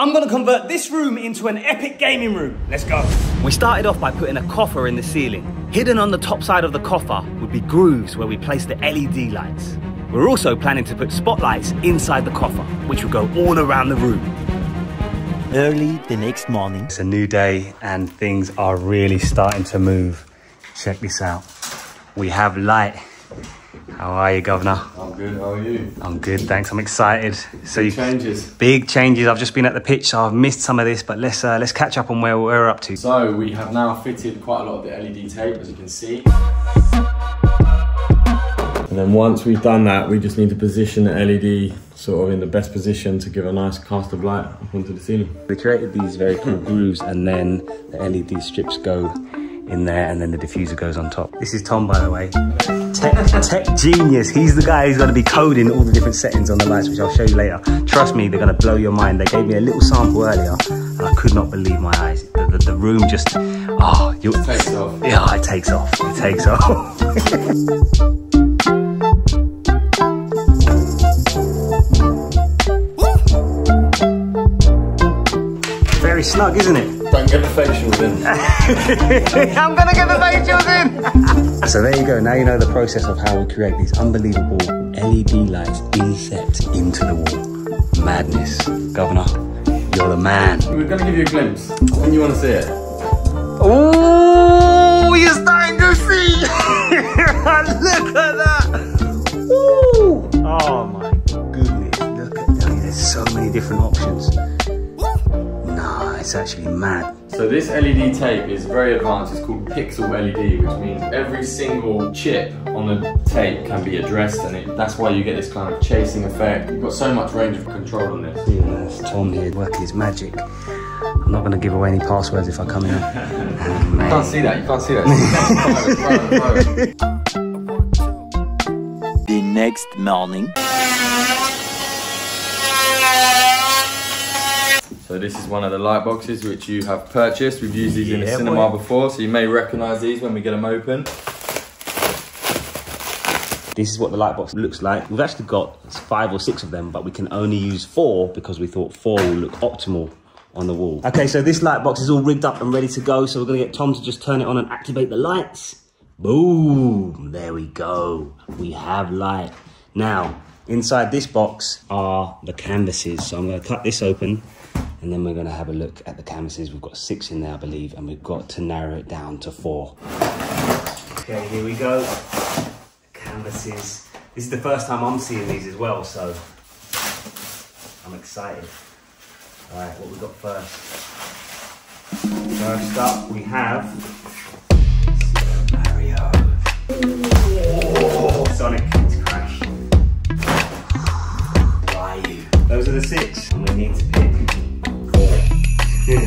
I'm gonna convert this room into an epic gaming room. Let's go. We started off by putting a coffer in the ceiling. Hidden on the top side of the coffer would be grooves where we place the LED lights. We're also planning to put spotlights inside the coffer, which will go all around the room. Early the next morning. It's a new day and things are really starting to move. Check this out. We have light. How are you, Governor? I'm good, how are you? I'm good, thanks, I'm excited. So big changes. Big changes. I've just been at the pitch, so I've missed some of this, but let's catch up on where we're up to. So we have now fitted quite a lot of the LED tape, as you can see. And then once we've done that, we just need to position the LED sort of in the best position to give a nice cast of light up onto the ceiling. We created these very cool grooves, and then the LED strips go in there, and then the diffuser goes on top. This is Tom, by the way. Tech genius. He's the guy who's going to be coding all the different settings on the lights, which I'll show you later. Trust me, they're going to blow your mind. They gave me a little sample earlier, and I could not believe my eyes. The room just, it takes off. Yeah, it takes off. It takes off. Very snug, isn't it? Don't get the facials in. I'm gonna get the facials in! So there you go, now you know the process of how we create these unbelievable LED lights inset into the wall. Madness. Governor, you're the man. We're gonna give you a glimpse. When you wanna see it? Oh, you're starting to see! Look at that! Ooh. Oh my goodness, look at that. I mean, there's so many different options. It's actually mad. So this LED tape is very advanced. It's called pixel LED, which means every single chip on the tape can be addressed, and that's why you get this kind of chasing effect. You've got so much range of control on this. Yeah, that's Tom here working his magic. I'm not going to give away any passwords if I come in. Oh, you can't see that. You can't see that. Private. The next morning. So this is one of the light boxes which you have purchased. We've used these in the cinema before, so you may recognise these when we get them open. This is what the light box looks like. We've actually got 5 or 6 of them, but we can only use 4 because we thought 4 will look optimal on the wall. Okay, so this light box is all rigged up and ready to go, so we're gonna get Tom to just turn it on and activate the lights. Boom, there we go. We have light. Now, inside this box are the canvases. So I'm gonna cut this open, and then we're going to have a look at the canvases. We've got 6 in there, I believe, and we've got to narrow it down to 4. Okay, here we go. Canvases. This is the first time I'm seeing these as well, so I'm excited. All right, what we got first? First up, we have Mario. Oh, Sonic. It's Crash. Ryu. Those are the 6, and we need to pick. Yeah.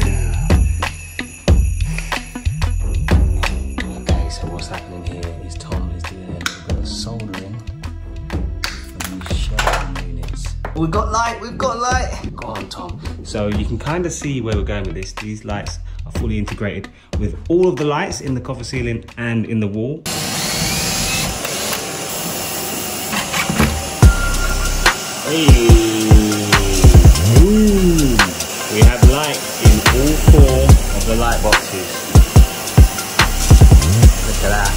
Okay, so what's happening here is Tom is doing a little bit of soldering for these shelving units. We've got light, we've got light! Go on, Tom. So you can kind of see where we're going with this. These lights are fully integrated with all of the lights in the coffer ceiling and in the wall. Hey! Ooh. We have light. All 4 of the light boxes. Look at that.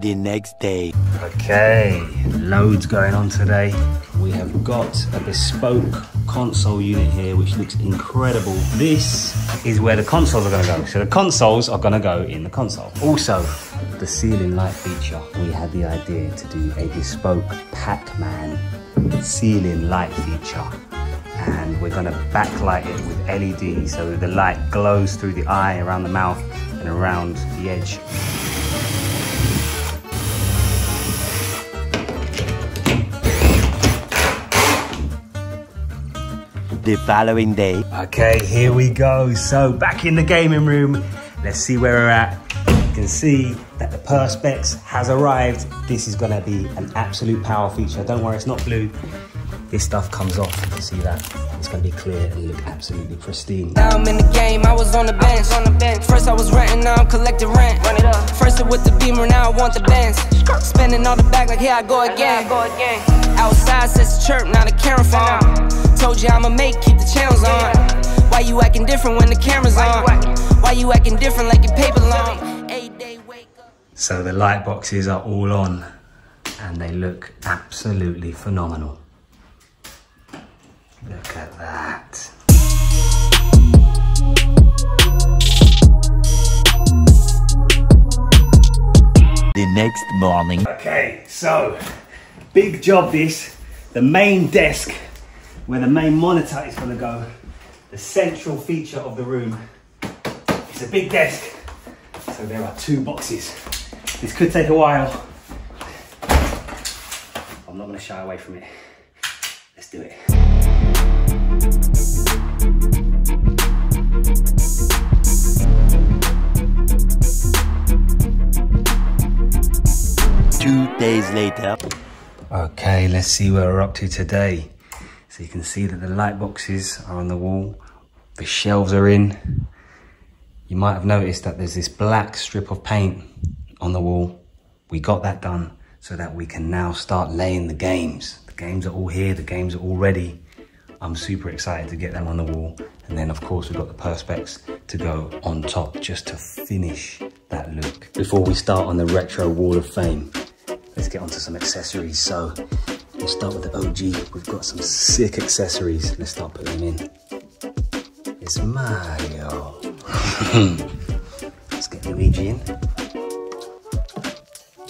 The next day. Okay, loads going on today. We have got a bespoke console unit here, which looks incredible. This is where the consoles are gonna go. So the consoles are gonna go in the console. Also, the ceiling light feature. We had the idea to do a bespoke Pac-Man ceiling light feature. And we're going to backlight it with LED, so the light glows through the eye, around the mouth, and around the edge. The following day. Okay, here we go. So back in the gaming room. Let's see where we're at. You can see that the Perspex has arrived. This is going to be an absolute power feature. Don't worry, it's not blue. This stuff comes off, you can see that. It's gonna be clear and look absolutely pristine. Now I'm in the game, I was on the bench. First I was renting, now I'm collecting rent. Run it up. First it with the Beamer, now I want the Benz. Spending on the back like here I go again. Outside says chirp, not a camera phone. Told you I'ma make, keep the channels on. you acting different when the camera's on? Why you acting different like your paper long? So the light boxes are all on and they look absolutely phenomenal. Look at that. The next morning. Okay, so big job this. The main desk where the main monitor is going to go, the central feature of the room, it's a big desk. So there are two boxes. This could take a while. I'm not going to shy away from it. Let's do it. Days later. Okay, let's see where we're up to today. So you can see that the light boxes are on the wall, the shelves are in. You might have noticed that there's this black strip of paint on the wall. We got that done so that we can now start laying the games. The games are all here, the games are all ready. I'm super excited to get them on the wall. And then of course we've got the perspex to go on top just to finish that look. Before we start on the retro wall of fame, let's get onto some accessories. So we'll start with the OG. We've got some sick accessories. Let's start putting them in. It's Mario. Let's get Luigi in.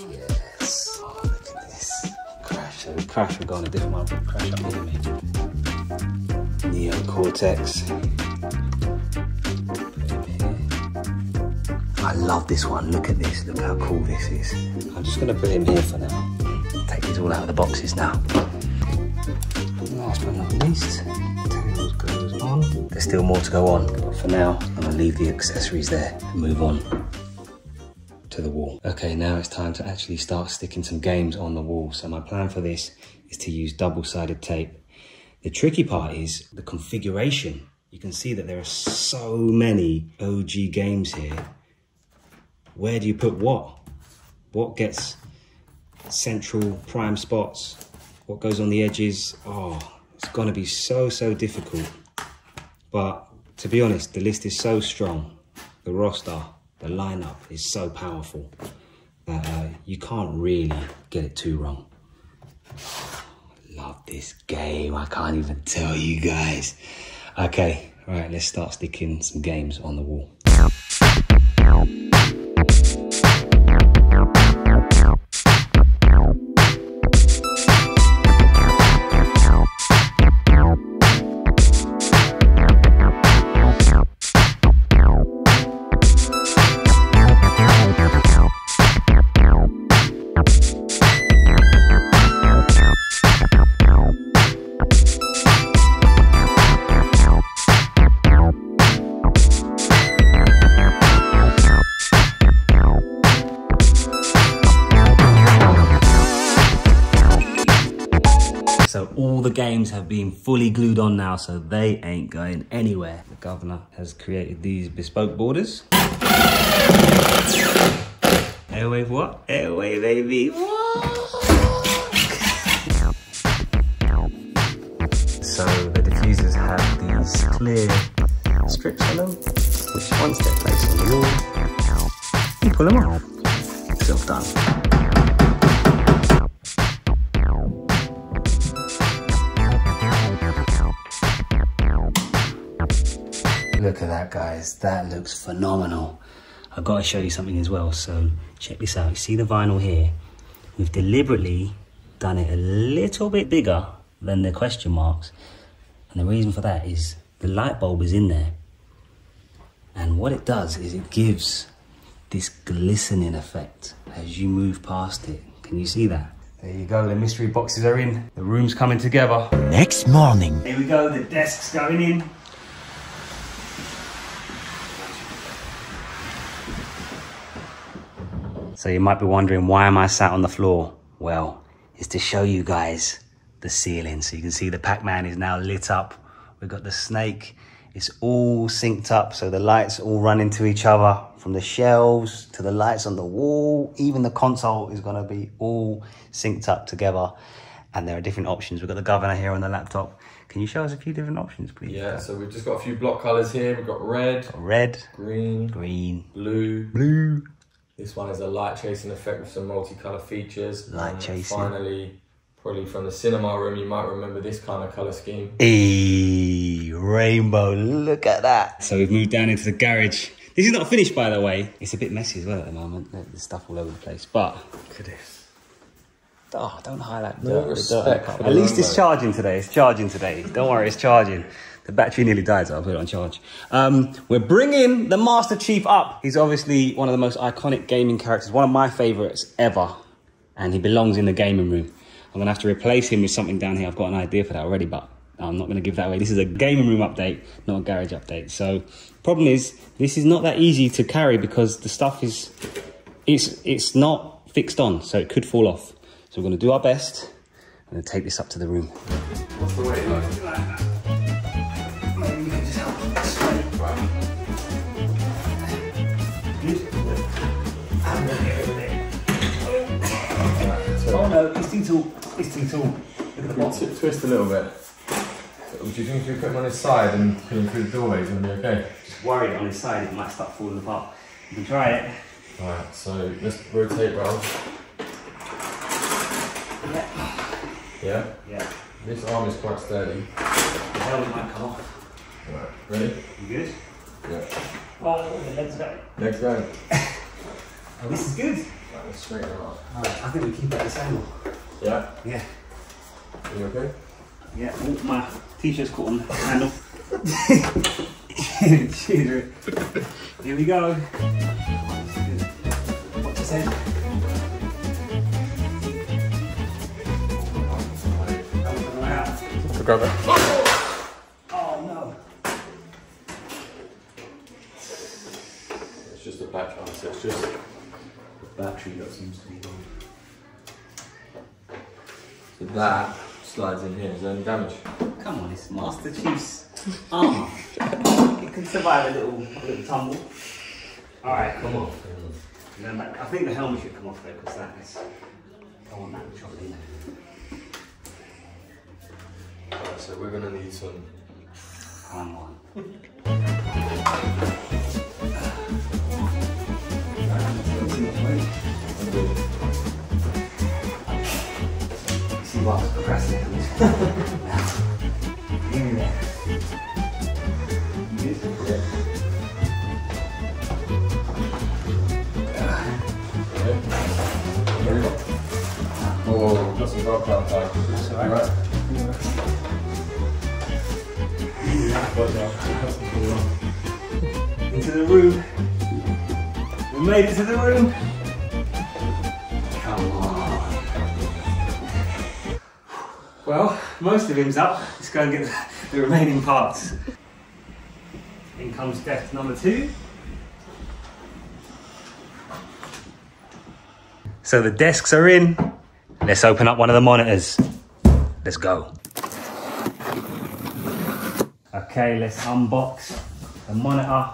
Yes. Oh, look at this. Crash. So Crash will go on a different one. Crash up with me. Neo Cortex. I love this one, look at this, look how cool this is. I'm just going to put him here for now. Take these all out of the boxes now. Last but not least, tails goes on. There's still more to go on, but for now, I'm going to leave the accessories there and move on to the wall. Okay, now it's time to actually start sticking some games on the wall. So my plan for this is to use double-sided tape. The tricky part is the configuration. You can see that there are so many OG games here. Where do you put what? What gets central prime spots? What goes on the edges? Oh, it's gonna be so difficult. But to be honest, the list is so strong. The roster, the lineup is so powerful that you can't really get it too wrong. Oh, I love this game. I can't even tell you guys. Okay, all right, let's start sticking some games on the wall. Games have been fully glued on now, so they ain't going anywhere. The Governor has created these bespoke borders. Airwave what? Airwave baby. So the diffusers have these clear strips on them, which once they're placed on the wall, you pull them off. Self done. Look at that, guys, that looks phenomenal. I've got to show you something as well, so check this out. You see the vinyl here? We've deliberately done it a little bit bigger than the question marks. And the reason for that is the light bulb is in there. And what it does is it gives this glistening effect as you move past it. Can you see that? There you go, the mystery boxes are in. The room's coming together. Next morning. Here we go, the desk's going in. So you might be wondering, why am I sat on the floor? Well, it's to show you guys the ceiling. So you can see the Pac-Man is now lit up. We've got the snake. It's all synced up. So the lights all run into each other, from the shelves to the lights on the wall. Even the console is going to be all synced up together. And there are different options. We've got the Governor here on the laptop. Can you show us a few different options, please? Yeah, so we've just got a few block colours here. We've got red, green, blue, This one is a light chasing effect with some multicolour features. Light chasing. Finally, probably from the cinema room, you might remember this kind of colour scheme. Eee, rainbow, look at that. So we've moved down into the garage. This is not finished, by the way. It's a bit messy as well at the moment. There's stuff all over the place, but look at this. Oh, don't highlight the dirt. At least it's charging today. It's charging today. Don't worry, it's charging. The battery nearly died, so I'll put it on charge. We're bringing the Master Chief up. He's obviously one of the most iconic gaming characters, one of my favorites ever, and he belongs in the gaming room. I'm gonna have to replace him with something down here. I've got an idea for that already, but I'm not gonna give that away. This is a gaming room update, not a garage update. So problem is, this is not that easy to carry because the stuff is, it's not fixed on, so it could fall off. So we're going to do our best and take this up to the room. What's the weight like? Maybe you can just help me this way, right? Oh no, it's too tall. It's too tall. Look at the bottom. Twist a little bit. Do you think if you put him on his side and put him through the doorway, it's going to be okay? Just worried on his side, it might start falling apart. You can try it. Alright, so let's rotate round. Yeah. This arm is quite sturdy. The helmet might come off. Alright, ready? You good? Yeah. Oh, the legs go. Legs go. This is good. That was straight up. Alright, I think we keep it at this angle. Yeah? Yeah. Are you okay? Yeah, oh, my t-shirt's caught on the handle. Here we go. Watch his head. Grab it. Oh no. It's just the battery, honestly. It's just the battery that seems to be on. So that slides in here. Is there any damage? Come on, it's Master Chief's armor. It can survive a little tumble. Alright, come on. Then back, I think the helmet should come off though, because that is. I want that chopped in there. So we're gonna need some. Come on. See what's pressing. Oh, got some rock outside. Into the room. We made it to the room. Come on. Well, most of him's up. Let's go and get the remaining parts. In comes death number 2. So the desks are in. Let's open up one of the monitors. Let's go. Okay, let's unbox the monitor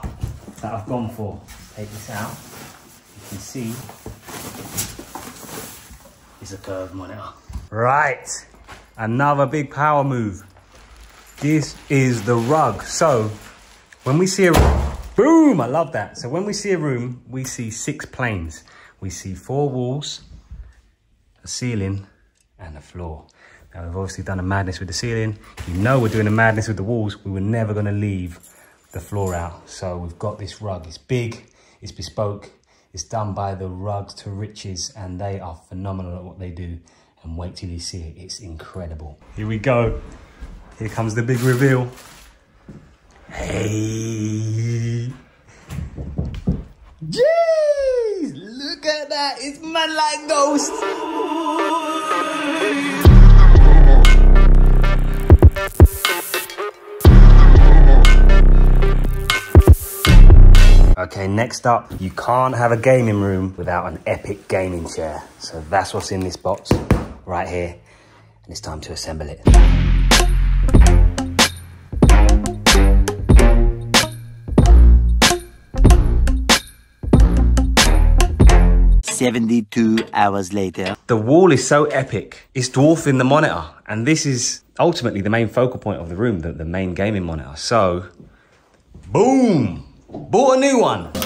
that I've gone for. Take this out. You can see it's a curved monitor. Right, another big power move. This is the ROG. So when we see a room, boom, I love that. So when we see a room, we see 6 planes. We see 4 walls, a ceiling, and a floor. Now, we've obviously done a madness with the ceiling. You know we're doing a madness with the walls. We were never going to leave the floor out. So we've got this rug. It's big, it's bespoke, it's done by the Rugs to Riches, and they are phenomenal at what they do. And wait till you see it. It's incredible. Here we go. Here comes the big reveal. Hey. Jeez, look at that. It's man like ghosts. Okay, next up, you can't have a gaming room without an epic gaming chair. So that's what's in this box right here. And it's time to assemble it. . 72 hours later. The wall is so epic. It's dwarfing the monitor. And this is ultimately the main focal point of the room, the main gaming monitor. So, boom! Bought a new one! So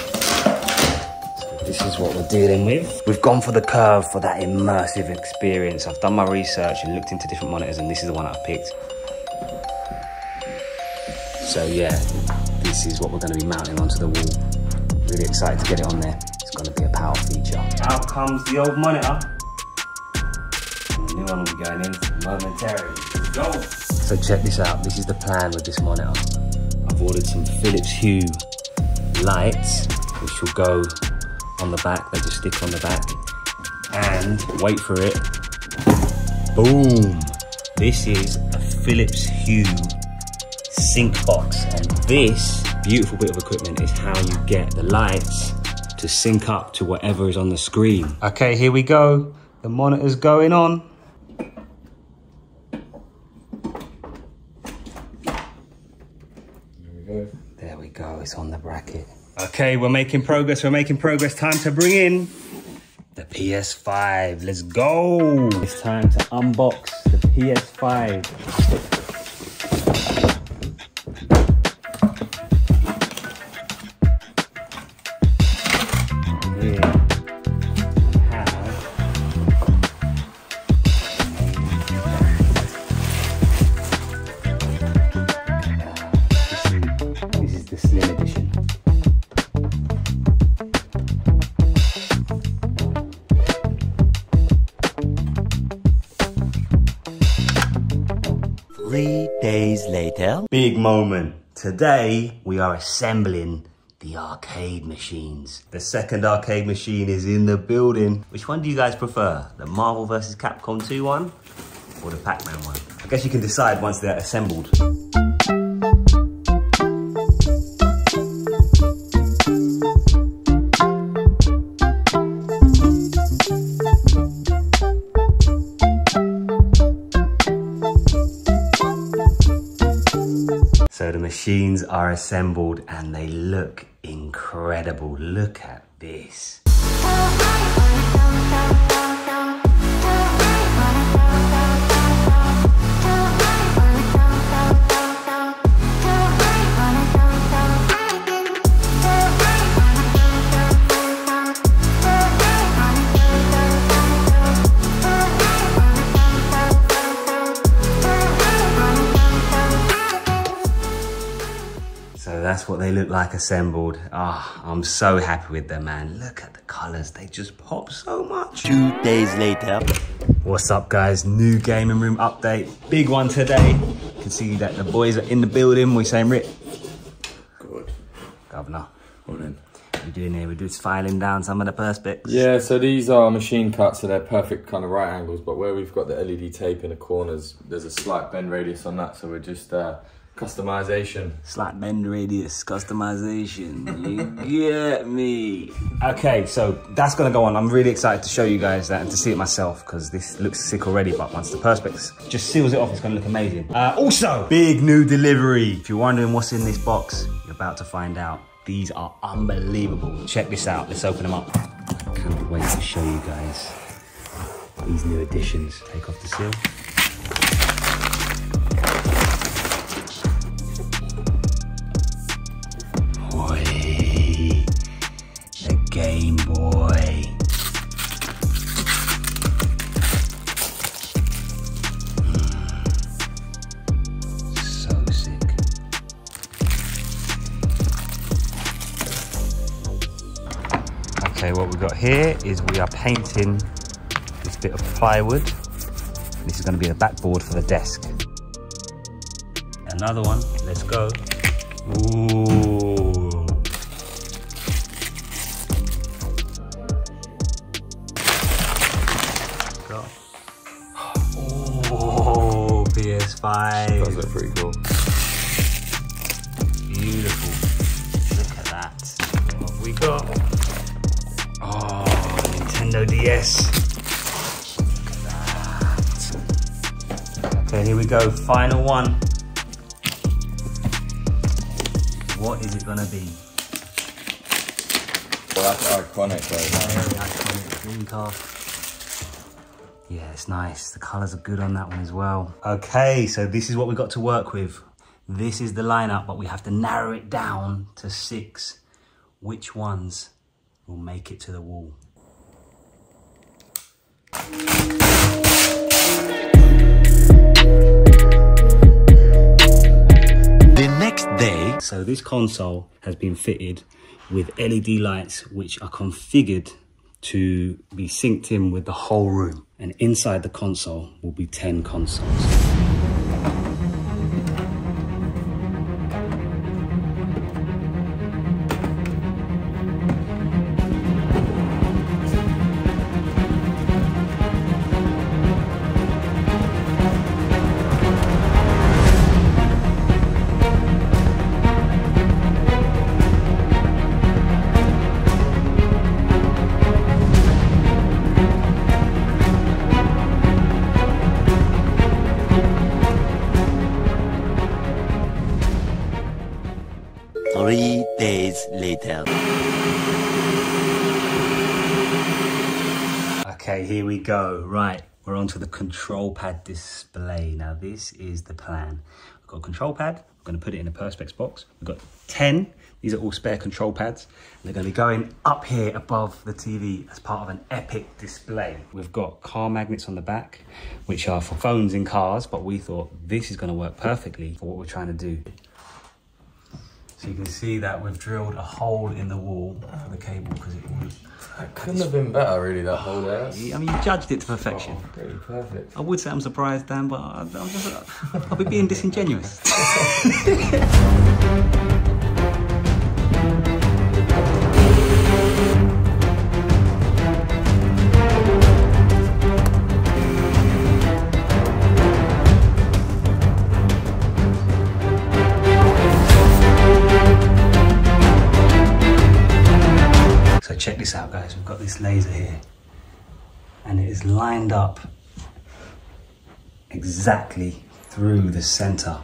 this is what we're dealing with. We've gone for the curve for that immersive experience. I've done my research and looked into different monitors, and this is the one that I picked. So yeah, this is what we're gonna be mounting onto the wall. Really excited to get it on there. It's gonna be a power feature. Out comes the old monitor. And the new one will be going in momentarily. Go! So check this out, this is the plan with this monitor. I've ordered some Philips Hue lights, which will go on the back, they just stick on the back. And wait for it, boom! This is a Philips Hue sync box, and this beautiful bit of equipment is how you get the lights to sync up to whatever is on the screen. Okay, here we go. The monitor's going on. There we go, it's on the bracket. Okay, we're making progress. Time to bring in the PS5, let's go. It's time to unbox the PS5. Here we have, this is the slim edition. Big moment. Today we are assembling the arcade machines. The second arcade machine is in the building. Which one do you guys prefer? The Marvel versus Capcom 2 one or the Pac-Man one? I guess you can decide once they're assembled. So the machines are assembled and they look incredible. Look at this. That's what they look like assembled. Ah, I'm so happy with them, man. Look at the colors, they just pop so much. 2 days later. What's up, guys? New gaming room update. Big one today. You can see that the boys are in the building. What are you saying, Rick? Good. Governor. What then? What are you doing here? We're just filing down some of the perspex. Yeah, so these are machine cuts, so they're perfect kind of right angles, but where we've got the LED tape in the corners, there's a slight bend radius on that, so we're just customization. Slight bend radius, customization, you get me. Okay, so that's gonna go on. I'm really excited to show you guys that and to see it myself because this looks sick already, but once the perspex just seals it off, it's gonna look amazing. Also, big new delivery. If you're wondering what's in this box, you're about to find out. These are unbelievable. Check this out, let's open them up. I can't wait to show you guys these new additions. Take off the seal. Game Boy. So sick. Okay, what we've got here is we are painting this bit of plywood. This is going to be the backboard for the desk. Another one, let's go. Ooh. PS5. Those look pretty cool. Beautiful. Look at that. What have we got? Oh, Nintendo DS. Look at that. Okay, here we go. Final one. What is it gonna be? Well, that's iconic though. Very iconic. Dreamcast. Yeah, it's nice. The colors are good on that one as well. Okay, so this is what we got to work with. This is the lineup, but we have to narrow it down to 6. Which ones will make it to the wall? The next day, so this console has been fitted with LED lights which are configured to be synced in with the whole room, and inside the console will be 10 consoles. Here we go. Right, we're onto the control pad display. Now this is the plan. We've got a control pad. I'm going to put it in a perspex box. We've got 10. These are all spare control pads. They're going to be going up here above the TV as part of an epic display. We've got car magnets on the back, which are for phones in cars, but we thought this is going to work perfectly for what we're trying to do. So you can see that we've drilled a hole in the wall for the cable because it was... It couldn't have been better, really, that whole there. I mean, you judged it to perfection. Oh, pretty perfect. I would say I'm surprised, Dan, but I'll be being disingenuous. Check this out, guys. We've got this laser here and it is lined up exactly through the center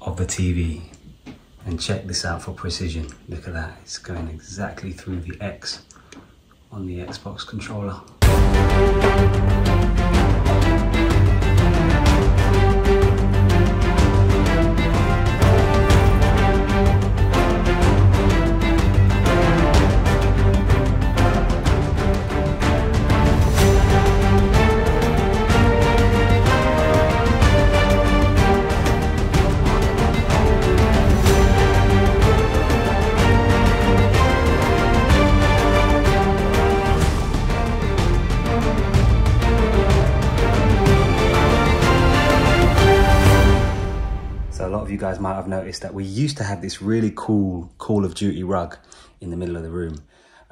of the TV, and check this out for precision. Look at that, it's going exactly through the X on the Xbox controller. You guys might have noticed that we used to have this really cool Call of Duty rug in the middle of the room,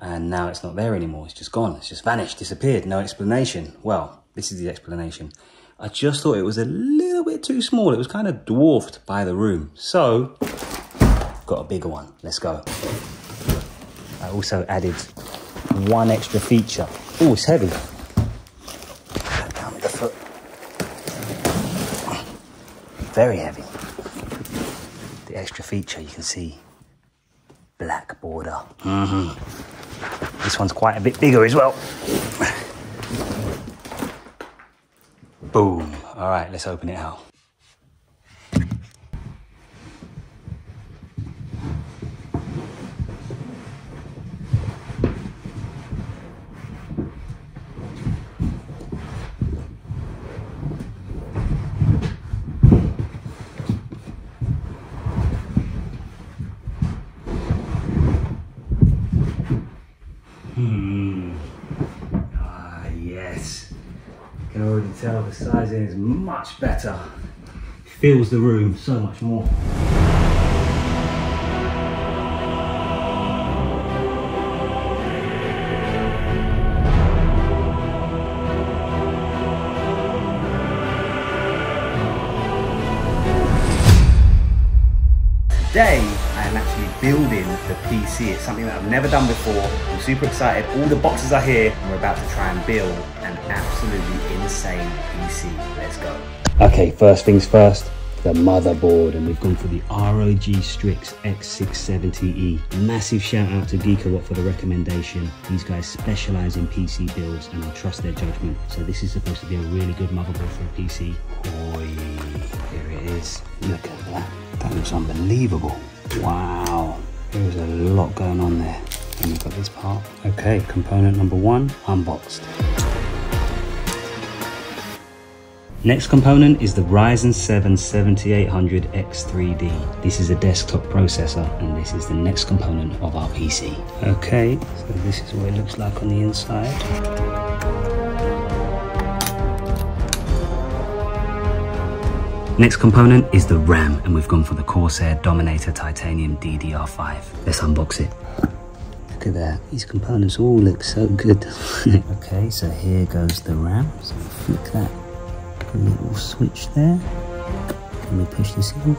and now it's not there anymore. It's just gone. It's just vanished, disappeared, no explanation. Well, this is the explanation. I just thought it was a little bit too small. It was kind of dwarfed by the room, so got a bigger one. Let's go. I also added one extra feature. Oh, it's heavy. Down with the foot. Very heavy. Extra feature, you can see black border. This one's quite a bit bigger as well. Boom. All right, let's open it out. The sizing is much better, fills the room so much more. Today I am actually building the PC. It's something that I've never done before. I'm super excited. All the boxes are here and we're about to try and build an absolutely insane PC. Let's go. Okay, first things first, the motherboard, and we've gone for the ROG Strix X670E. Massive shout out to Geek-A-Watt for the recommendation. These guys specialize in PC builds and I trust their judgment. So this is supposed to be a really good motherboard for a PC. Oi, here it is. Look at that. That looks unbelievable. Wow, there's a lot going on there. And we've got this part. Okay, component number one, unboxed. Next component is the Ryzen 7 7800X3D. This is a desktop processor, and this is the next component of our PC. Okay, so this is what it looks like on the inside. Next component is the RAM, and we've gone for the Corsair Dominator Titanium DDR5. Let's unbox it. Look at that, these components all look so good. Okay, so here goes the RAM. So flick that little switch there. Can we push this in?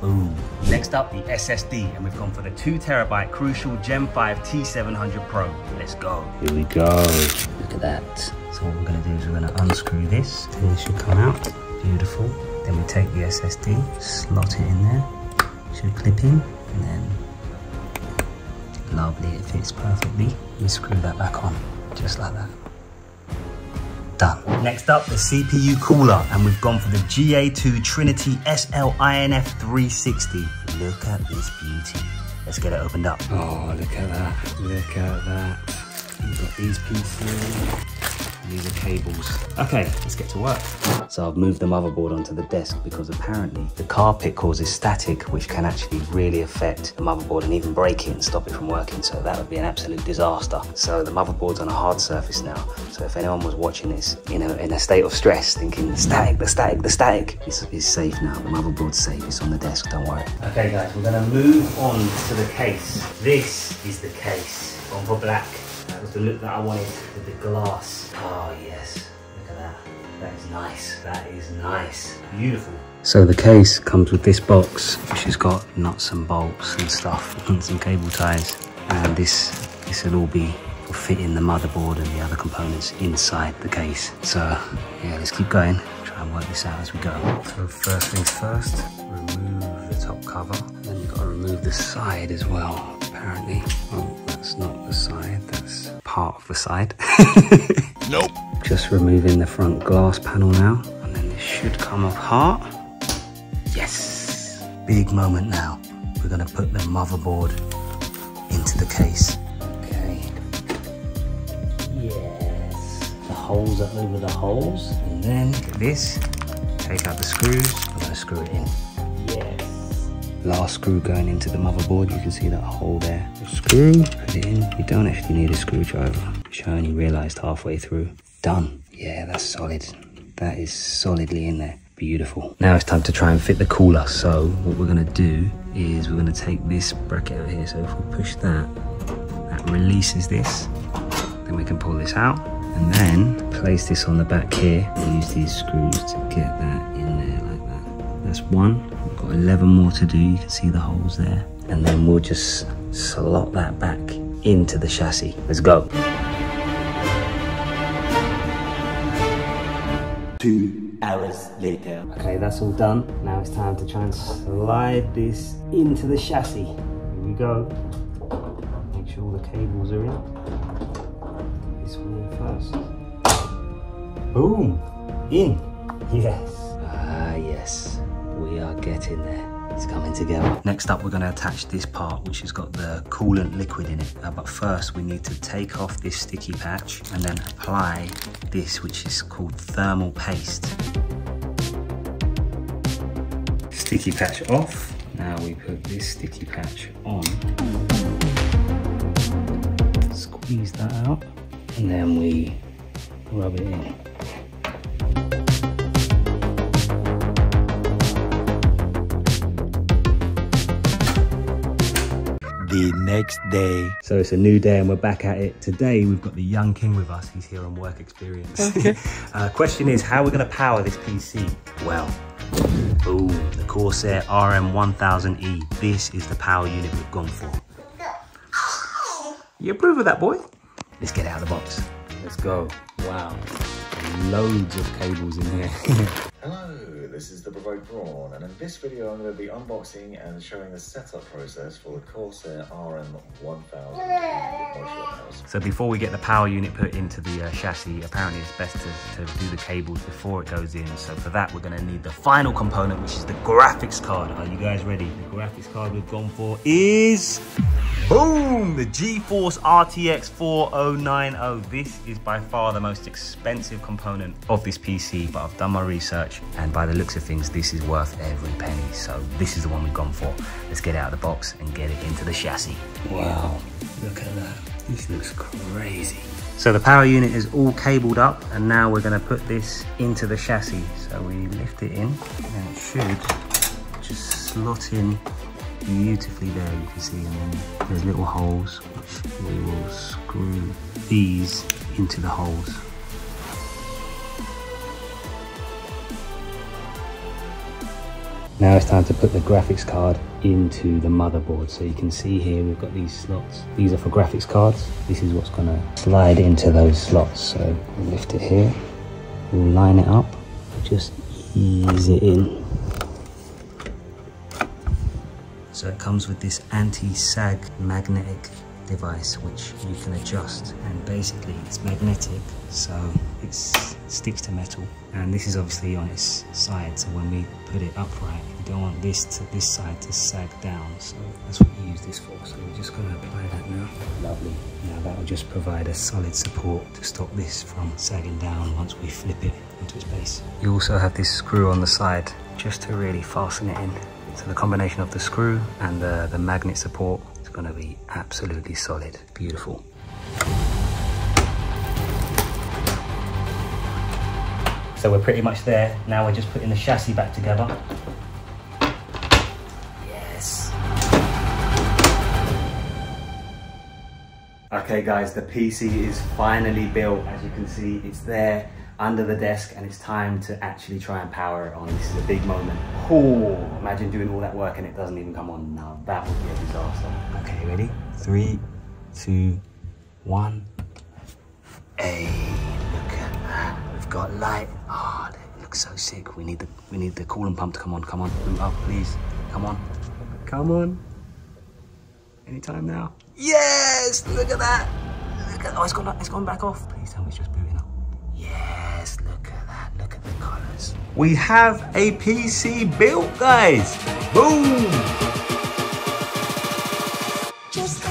Boom. Next up, the SSD, and we've gone for the 2 terabyte Crucial Gen5 T700 Pro. Let's go. Here we go. Look at that. So what we're going to do is we're going to unscrew this. Then this should come out. Beautiful. Then we take the SSD, slot it in there. Should clip in, and then lovely, it fits perfectly. We screw that back on, just like that. Done. Next up, the CPU cooler, and we've gone for the GA2 Trinity SLINF360. Look at this beauty. Let's get it opened up. Oh, look at that. Look at that. We've got these pieces. These are cables. Okay, let's get to work. So I've moved the motherboard onto the desk because apparently the carpet causes static, which can actually really affect the motherboard and even break it and stop it from working. So that would be an absolute disaster. So the motherboard's on a hard surface now. So if anyone was watching this, you know, in a state of stress, thinking the static, the static, the static, it's safe now. The motherboard's safe. It's on the desk. Don't worry. Okay, guys, we're going to move on to the case. This is the case. Gone for black. That was the look that I wanted with the glass. Oh yes, look at that. That is nice. That is nice. Beautiful. So the case comes with this box, which has got nuts and bolts and stuff, and some cable ties. And this will all be fitting the motherboard and the other components inside the case. So yeah, let's keep going. Try and work this out as we go. So first things first, remove the top cover. Then you've got to remove the side as well. Apparently, oh, that's not the side. That's part of the side. Nope. Just removing the front glass panel now, and then this should come apart. Yes. Big moment now. We're going to put the motherboard into the case. Okay. Yes. The holes are over the holes, and then this. Take out the screws. I'm going to screw it in. Yes. Last screw going into the motherboard, you can see that hole there. Screw, put it in. You don't actually need a screwdriver, which I only realized halfway through. Done. Yeah, that's solid. That is solidly in there. Beautiful. Now it's time to try and fit the cooler. So what we're going to do is we're going to take this bracket over here. So if we push that, that releases this. Then we can pull this out and then place this on the back here. We'll use these screws to get that in there like that. That's one. 11 more to do. You can see the holes there, and then we'll just slot that back into the chassis. Let's go. 2 hours later. Okay, that's all done. Now it's time to try and slide this into the chassis. Here we go. Make sure all the cables are in. This one in first. Boom. In. Yes. Ah, yes. We are getting there. It's coming together. Next up, we're going to attach this part, which has got the coolant liquid in it. But first, we need to take off this sticky patch and then apply this, which is called thermal paste. Sticky patch off. Now we put this sticky patch on. Squeeze that out. And then we rub it in. The next day. So it's a new day and we're back at it. Today we've got the young king with us. He's here on work experience. Okay. Question is, how are we going to power this PC? Well, ooh, the Corsair RM1000E. This is the power unit we've gone for. You approve of that, boy? Let's get it out of the box. Let's go. Wow. Loads of cables in here. Hello. this is the Provoked Brawn, and in this video I'm going to be unboxing and showing the setup process for the Corsair RM1000E. So before we get the power unit put into the chassis, apparently it's best to do the cables before it goes in. So for that we're going to need the final component, which is the graphics card. Are you guys ready? The graphics card we've gone for is... boom! The GeForce RTX 4090. This is by far the most expensive component of this PC, but I've done my research, and by the looks of things, this is worth every penny. So this is the one we've gone for. Let's get it out of the box and get it into the chassis. Wow, look at that. This looks crazy. So the power unit is all cabled up, and now we're gonna put this into the chassis. So we lift it in, and it should just slot in beautifully there, you can see, and then there's little holes which we will screw these into the holes. Now it's time to put the graphics card into the motherboard. So you can see here we've got these slots. These are for graphics cards. This is what's going to slide into those slots. So we'll lift it here, we'll line it up, just ease it in. So it comes with this anti-sag magnetic device which you can adjust, and basically it's magnetic, so it sticks to metal, and this is obviously on its side, so when we put it upright we don't want this side to sag down, so that's what we use this for. So we're just going to apply that now. Lovely. Now that will just provide a solid support to stop this from sagging down once we flip it into its base. You also have this screw on the side just to really fasten it in. So the combination of the screw and the magnet support is going to be absolutely solid. Beautiful. So we're pretty much there. Now we're just putting the chassis back together. Yes. Okay guys, the PC is finally built. As you can see, it's there under the desk, and it's time to actually try and power it on. This is a big moment. Oh, imagine doing all that work and it doesn't even come on. Now that would be a disaster. Okay, ready? 3, 2, 1. Hey, look at that. We've got light. Ah, oh, that looks so sick. We need the coolant pump to come on. Come on, boot up, please. Come on. Come on. Anytime now. Yes, look at that. Look at, oh, it's gone back off. Please tell me it's just booting up. Yes, look at that, look at the colours. We have a PC built, guys. Boom! Just...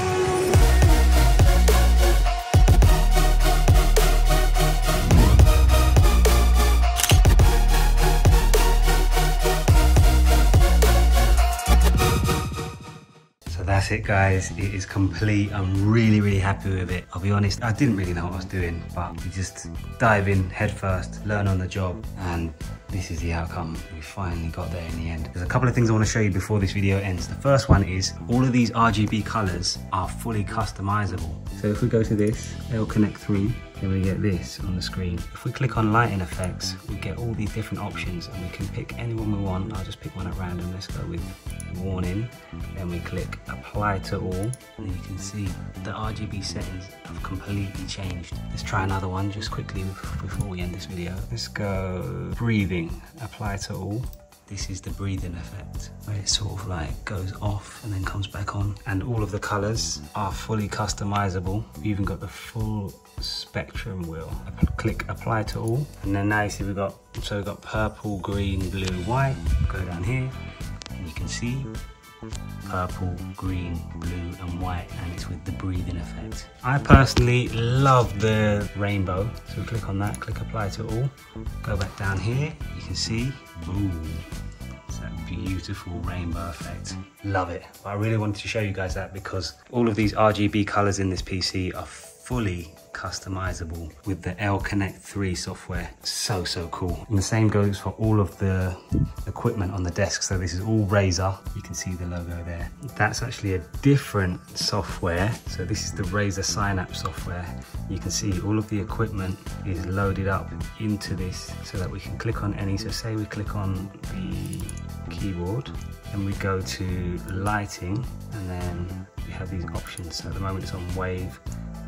That's it guys, it is complete. I'm really happy with it. I'll be honest, I didn't really know what I was doing, but we just dive in head first, learn on the job, and this is the outcome. We finally got there in the end. There's a couple of things I want to show you before this video ends. The first one is all of these RGB colors are fully customizable. So if we go to this, it'll connect through. Then we get this on the screen. If we click on lighting effects, we get all these different options, and we can pick any one we want. I'll just pick one at random. Let's go with warning. Then we click apply to all, and you can see the RGB settings have completely changed. Let's try another one just quickly before we end this video. Let's go breathing, apply to all. This is the breathing effect, where it sort of like goes off and then comes back on. And all of the colors are fully customizable. We've even got the full spectrum wheel. Click apply to all. And then now you see we've got purple, green, blue, white. Go down here and you can see purple, green, blue and white, and it's with the breathing effect. I personally love the rainbow, so click on that, click apply to all, go back down here, you can see, boom, it's that beautiful rainbow effect. Love it. But I really wanted to show you guys that because all of these RGB colors in this PC are fully customizable with the Connect 3 software. So cool. And the same goes for all of the equipment on the desk. So this is all Razer. You can see the logo there. That's actually a different software. So this is the Razer Synapse software. You can see all of the equipment is loaded up into this so that we can click on any. So say we click on the keyboard and we go to lighting, and then we have these options. So at the moment it's on wave.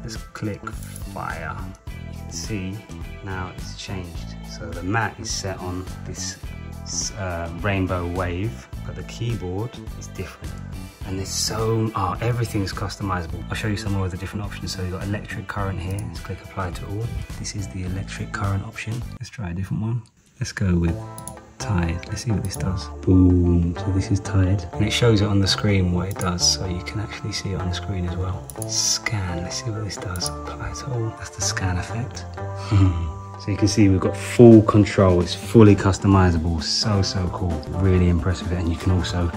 Let's click fire. You can see now it's changed. So the matte is set on this rainbow wave, but the keyboard is different. And there's so, everything's customizable. I'll show you some more of the different options. So you've got electric current here, let's click apply to all. This is the electric current option. Let's try a different one. Let's go with tired, let's see what this does. Boom, so this is tired. And it shows it on the screen what it does, so you can actually see it on the screen as well. Scan, let's see what this does. Apply to all, that's the scan effect. So you can see we've got full control, it's fully customizable, so cool, really impressive. And you can also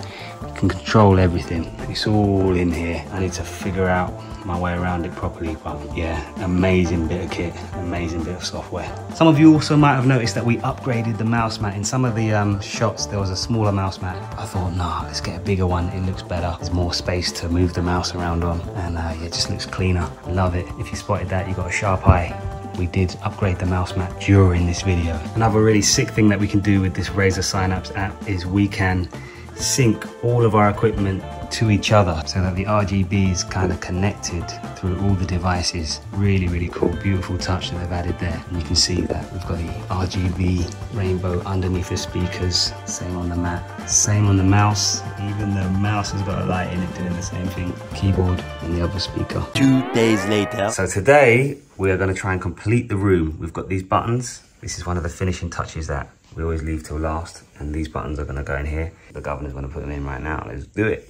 control everything, it's all in here. I need to figure out my way around it properly, but yeah, amazing bit of kit, amazing bit of software. Some of you also might have noticed that we upgraded the mouse mat. In some of the shots there was a smaller mouse mat. I thought, nah, let's get a bigger one, it looks better, there's more space to move the mouse around on, and yeah, it just looks cleaner. Love it. If you spotted that, you got a sharp eye. We did upgrade the mouse mat during this video. Another really sick thing that we can do with this Razer Synapse app is we can sync all of our equipment to each other so that the RGB is kind of connected through all the devices. Really, really cool, beautiful touch that they've added there. And you can see that we've got the RGB rainbow underneath the speakers, same on the mat, same on the mouse. Even the mouse has got a light in it doing the same thing. Keyboard and the other speaker. 2 days later. So today, we are gonna try and complete the room. We've got these buttons. This is one of the finishing touches that we always leave till last. And these buttons are gonna go in here. The governor's gonna put them in right now. Let's do it.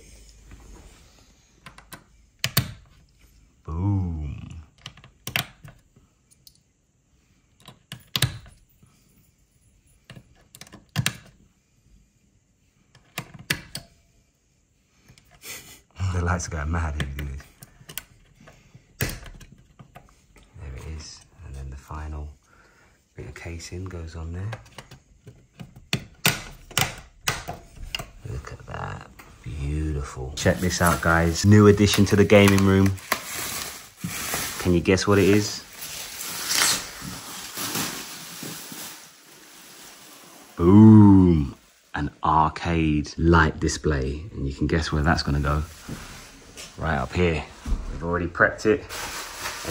Boom. The lights are going mad if you do this. There it is. And then the final bit of casing goes on there. Look at that. Beautiful. Check this out, guys. New addition to the gaming room. Can you guess what it is? Boom! An arcade light display. And you can guess where that's gonna go. Right up here. We've already prepped it.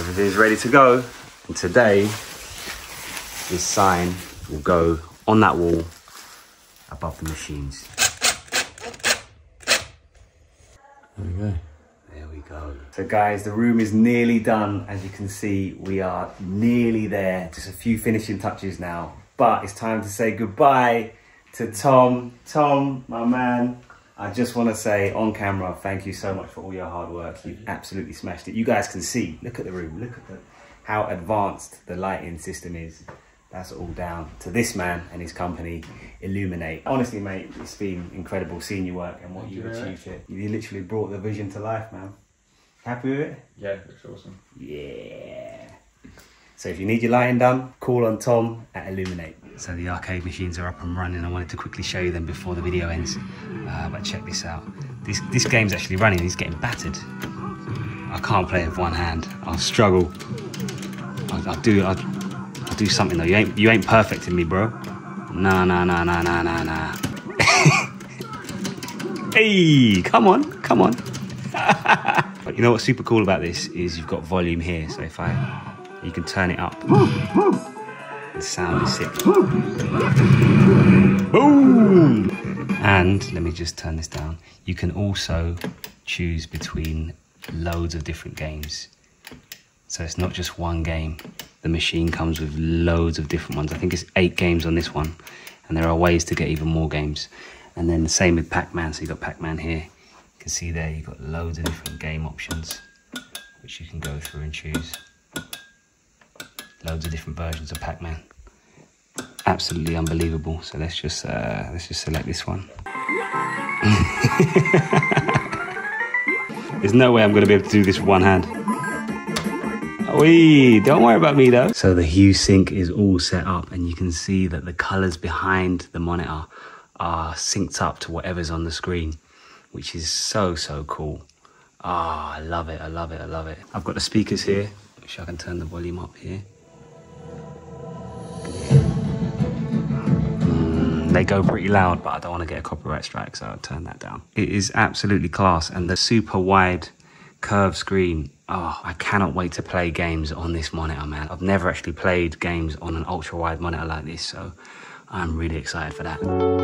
Everything's ready to go. And today, this sign will go on that wall above the machines. There we go. So guys, the room is nearly done. As you can see, we are nearly there. Just a few finishing touches now, but it's time to say goodbye to Tom. Tom, my man, I just want to say on camera, thank you so much for all your hard work. You've absolutely smashed it. You guys can see, look at the room, look at how advanced the lighting system is. That's all down to this man and his company, Illuminate. Honestly, mate, it's been incredible seeing your work and what you've achieved here. You literally brought the vision to life, man. Happy with it? Yeah, looks awesome. Yeah. So if you need your lighting done, call on Tom at Illuminate. So the arcade machines are up and running. I wanted to quickly show you them before the video ends. But check this out. This game's actually running. He's getting battered. I can't play it with one hand. I'll struggle. I'll do something though. You ain't perfect in me, bro. Nah. Hey, come on. But you know what's super cool about this is you've got volume here, so if you can turn it up. The sound is sick. Boom! And let me just turn this down. You can also choose between loads of different games. So it's not just one game. The machine comes with loads of different ones. I think it's 8 games on this one, and there are ways to get even more games. And then the same with Pac-Man, so you've got Pac-Man here. You can see there you've got loads of different game options which you can go through and choose. Loads of different versions of Pac-Man. Absolutely unbelievable. So let's just select this one. There's no way I'm going to be able to do this with one hand. Wee, don't worry about me though. So the Hue sync is all set up and you can see that the colours behind the monitor are synced up to whatever's on the screen, which is so cool. Ah, I love it, I love it, I love it. I've got the speakers here, which I can turn the volume up here. They go pretty loud, but I don't want to get a copyright strike, so I'll turn that down. It is absolutely class, and the super wide curved screen. Oh, I cannot wait to play games on this monitor, man. I've never actually played games on an ultra-wide monitor like this, so I'm really excited for that.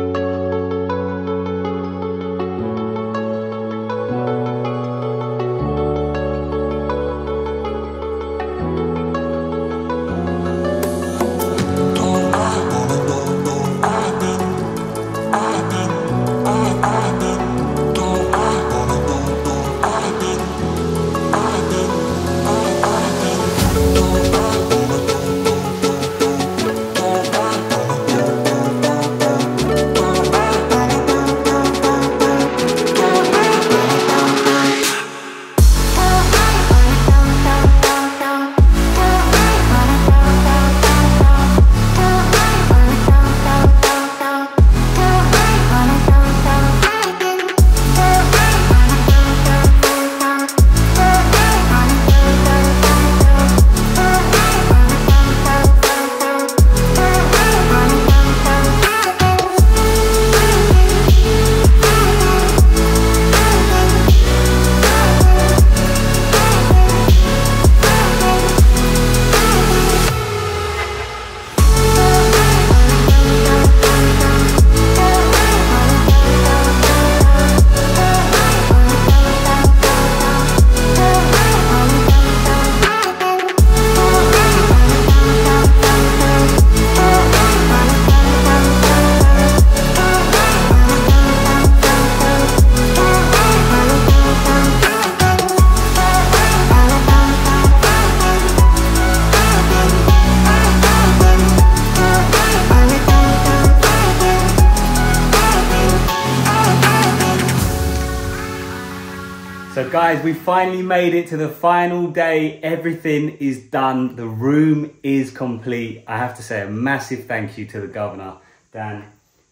So guys, we finally made it to the final day. Everything is done. The room is complete. I have to say a massive thank you to the Governor. Dan,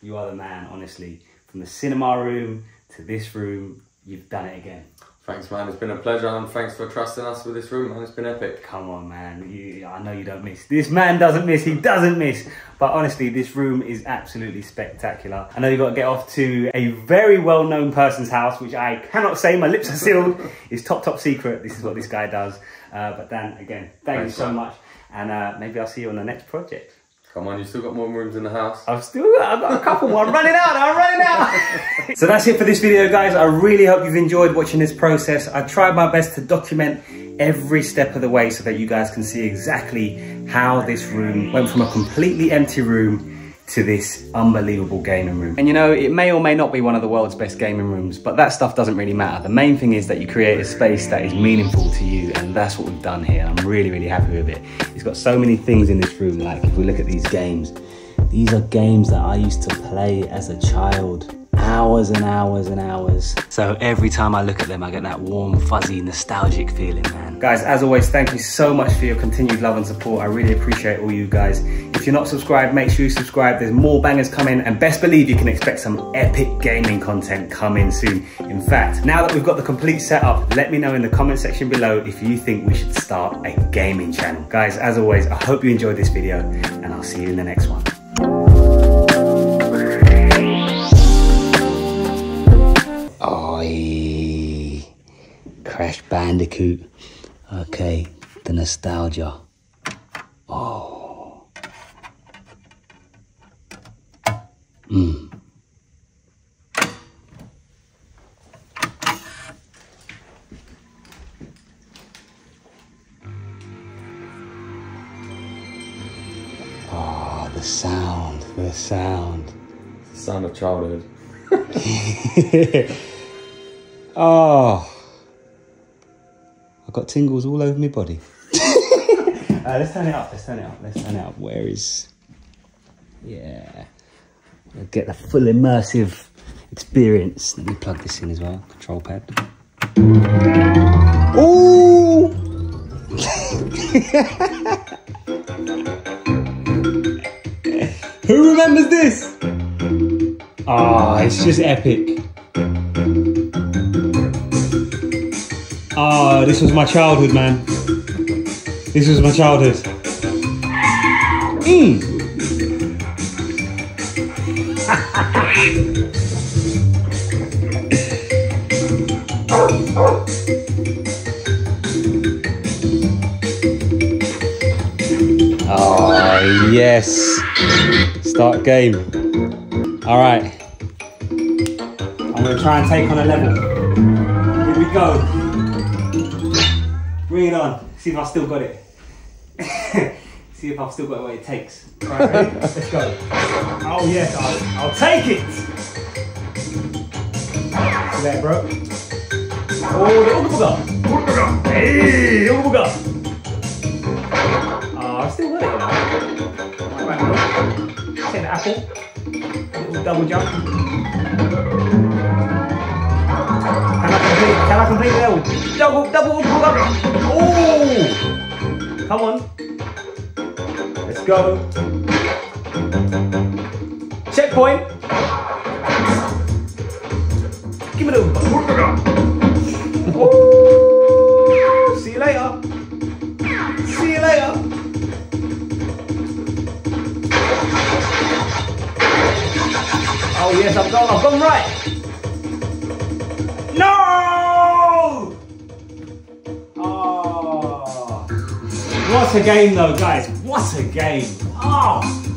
you are the man, honestly. From the cinema room to this room, you've done it again. Thanks, man. It's been a pleasure, and thanks for trusting us with this room, man. It's been epic. Come on, man. I know you don't miss. This man doesn't miss. He doesn't miss. But honestly, this room is absolutely spectacular. I know you've got to get off to a very well-known person's house, which I cannot say. My lips are sealed. It's top, top secret. This is what this guy does. But Dan, again, thanks so much. And maybe I'll see you on the next project. Come on, you've still got more rooms in the house. I've got a couple more. I'm running out. So that's it for this video, guys. I really hope you've enjoyed watching this process. I tried my best to document every step of the way so that you guys can see exactly how this room went from a completely empty room to this unbelievable gaming room. And you know, it may or may not be one of the world's best gaming rooms, but that stuff doesn't really matter. The main thing is that you create a space that is meaningful to you, and that's what we've done here. I'm really, really happy with it. It's got so many things in this room. Like, if we look at these games, these are games that I used to play as a child. Hours and hours and hours. So every time I look at them, I get that warm, fuzzy, nostalgic feeling, man. Guys, as always, thank you so much for your continued love and support. I really appreciate all you guys. If you're not subscribed, make sure you subscribe. There's more bangers coming, and best believe you can expect some epic gaming content coming soon. In fact, now that we've got the complete setup, let me know in the comment section below if you think we should start a gaming channel. Guys, as always, I hope you enjoyed this video, and I'll see you in the next one. Crash Bandicoot. Okay, the nostalgia. Oh. Mmm. Ah, oh, the sound, the sound. It's the sound of childhood. Oh. Got tingles all over my body. Let's turn it up, let's turn it up, let's turn it up. Where is... Yeah. I'll get the full immersive experience. Let me plug this in as well. Control pad. Ooh! Who remembers this? Ah, oh, it's just epic. Oh, this was my childhood, man. This was my childhood. Oh, yes. Start game. All right. I'm gonna try and take on a level. Here we go. Bring it on. See if I've still got it. See if I've still got what it takes. All right, ready? Let's go. Oh yes, I'll take it. See that, bro? Oh, the Urubuga. Hey, Urubuga. I still got it, you know. Alright, take the apple, a little double jump. Can I complete the level? Double. Oh! Come on. Let's go. Checkpoint. Give me the... Oh! See you later. See you later. Oh yes, I've gone right. No! Oh, what a game though, guys. What a game. Oh,